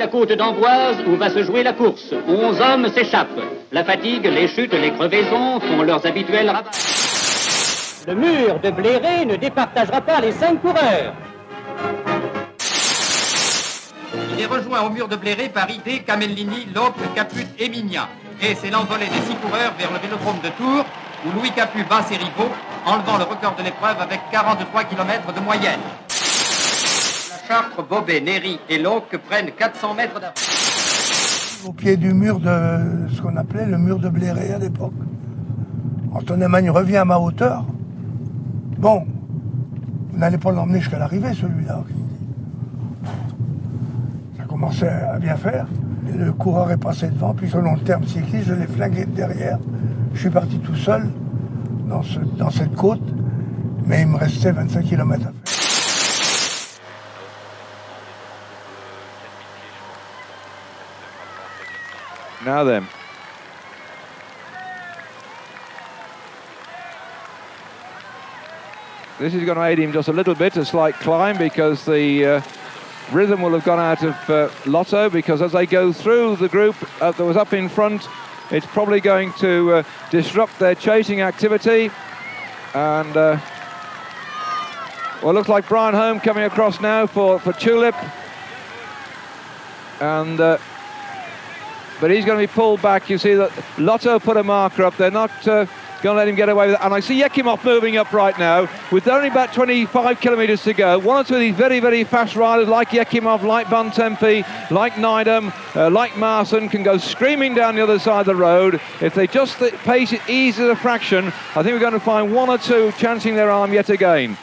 la côte d'Amboise où va se jouer la course. 11 hommes s'échappent. La fatigue, les chutes, les crevaisons font leurs habituels ravages. Le mur de Bléré ne départagera pas les 5 coureurs. Il est rejoint au mur de Bléré par Ité, Camellini, Lope, Caput et Minia. Et c'est l'envolée des 6 coureurs vers le vélodrome de Tours où Louis Caput bat ses rivaux, enlevant le record de l'épreuve avec 43 km de moyenne. Chartres, Bobet, Néry et Locke prennent 400 mètres d'avance. Au pied du mur de ce qu'on appelait le mur de Bléré à l'époque. Antoine Magne revient à ma hauteur. Bon, vous n'allez pas l'emmener jusqu'à l'arrivée, celui-là. Ça commençait à bien faire. Et le coureur est passé devant, puis selon le terme cycliste, je l'ai flingué de derrière. Je suis parti tout seul dans cette côte, mais il me restait 25 km à faire. Now then. This is going to aid him just a little bit, a slight climb, because the rhythm will have gone out of Lotto, because as they go through the group that was up in front, it's probably going to disrupt their chasing activity. And, well, it looks like Brian Holm coming across now for Tulip. And... but he's going to be pulled back. You see that Lotto put a marker up. They're not going to let him get away with it. And I see Yekimov moving up right now with only about 25 kilometres to go. One or two of these very, very fast riders like Yekimov, like Van Tempe, like Nydam, like Marson can go screaming down the other side of the road. If they just pace it easy as a fraction, I think we're going to find one or two chancing their arm yet again.